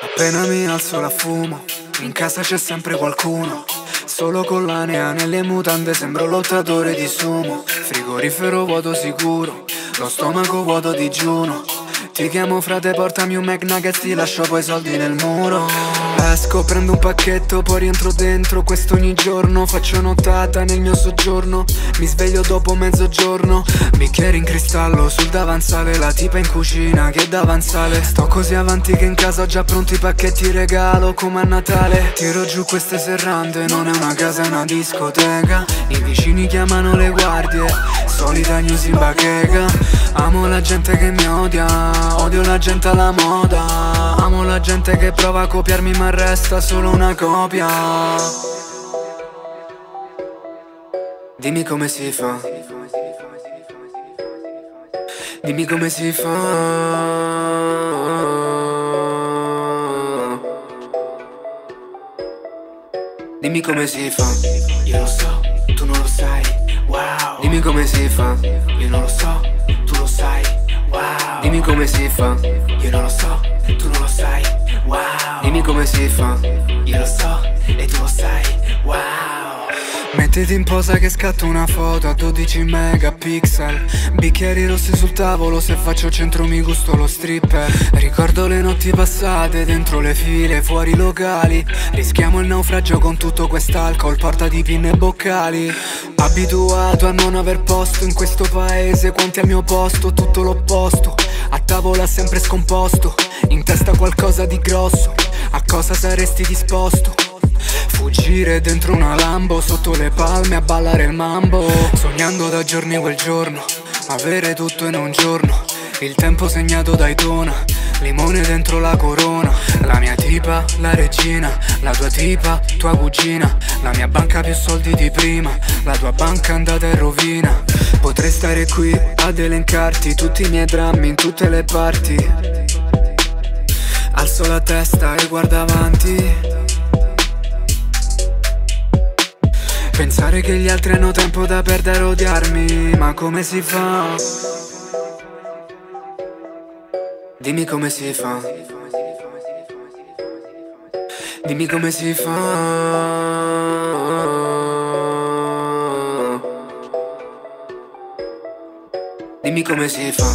Appena mi alzo la fumo, in casa c'è sempre qualcuno. Solo con la nea nelle mutande sembro lottatore di sumo. Frigorifero vuoto sicuro, lo stomaco vuoto a digiuno. Ti chiamo frate, portami un McNuggets, ti lascio poi soldi nel muro. Esco, prendo un pacchetto, poi rientro dentro. Questo ogni giorno, faccio nottata nel mio soggiorno. Mi sveglio dopo mezzogiorno, bicchiere in cristallo sul davanzale. La tipa in cucina che davanzale. Sto così avanti che in casa ho già pronti i pacchetti regalo come a Natale. Tiro giù queste serrande, non è una casa, è una discoteca. I vicini chiamano le guardie, solita news in bacheca. Amo la gente che mi odia, odio la gente alla moda. Amo la gente che prova a copiarmi ma resta solo una copia. Dimmi come si fa, dimmi come si fa, dimmi come si fa. Io lo so, tu non lo sai, wow. Dimmi come si fa. Io non lo so, tu lo sai, wow. Dimmi come si fa. Io non lo so, tu non lo sai, wow. Dimmi come si fa. Io lo so e tu lo sai, wow. Mettiti in posa che scatto una foto a 12 megapixel. Bicchieri rossi sul tavolo, se faccio centro mi gusto lo stripper. Ricordo le notti passate, dentro le file, fuori i locali. Rischiamo il naufragio con tutto quest'alcol, porta di pinne e boccali. Abituato a non aver posto in questo paese, quanti al mio posto, tutto l'opposto. A tavola sempre scomposto, in testa qualcosa di grosso. A cosa saresti disposto? Fuggire dentro una Lambo, sotto le palme a ballare il mambo. Sognando da giorni quel giorno, avere tutto in un giorno. Il tempo segnato da Daytona, limone dentro la corona. La mia tipa, la regina, la tua tipa, tua cugina. La mia banca più soldi di prima, la tua banca andata in rovina. Potrei stare qui ad elencarti tutti i miei drammi in tutte le parti. Alzo la testa e guardo avanti. Pensare che gli altri hanno tempo da perdere, odiarmi, ma come si fa? Dimmi come si fa. Dimmi come si fa. Dimmi come si fa.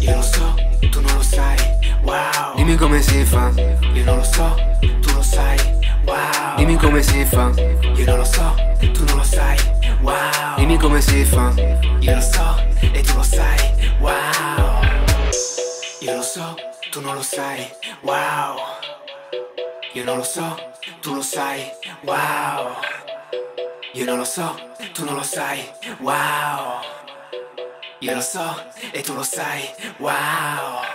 Io lo so, tu non lo sai, wow. Dimmi come si fa. Io non lo so, tu lo sai, wow. Dimmi come si fa. Io non lo so, tu non lo sai, wow. Dimmi come si fa. Io lo so e tu lo sai, wow. Io lo so, tu non lo sai, wow. Io non lo so, tu lo sai, wow. Io non lo so, tu non lo sai, wow. Io lo so e tu lo sai, wow.